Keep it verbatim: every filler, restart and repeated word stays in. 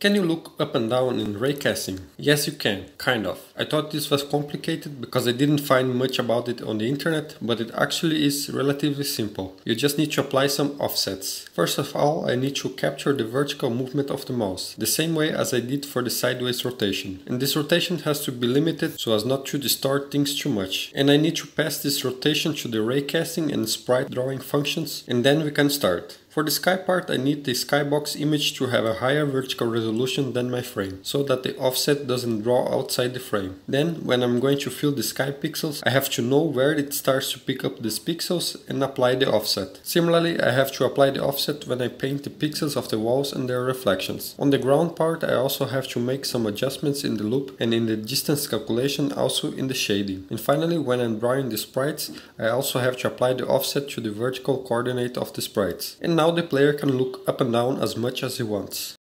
Can you look up and down in raycasting? Yes, you can, kind of. I thought this was complicated because I didn't find much about it on the internet, but it actually is relatively simple. You just need to apply some offsets. First of all, I need to capture the vertical movement of the mouse, the same way as I did for the sideways rotation. And this rotation has to be limited so as not to distort things too much. And I need to pass this rotation to the raycasting and sprite drawing functions, and then we can start. For the sky part, I need the skybox image to have a higher vertical resolution than my frame, so that the offset doesn't draw outside the frame. Then, when I'm going to fill the sky pixels, I have to know where it starts to pick up these pixels and apply the offset. Similarly, I have to apply the offset when I paint the pixels of the walls and their reflections. On the ground part, I also have to make some adjustments in the loop and in the distance calculation, also in the shading. And finally, when I'm drawing the sprites, I also have to apply the offset to the vertical coordinate of the sprites. And now the player can look up and down as much as he wants.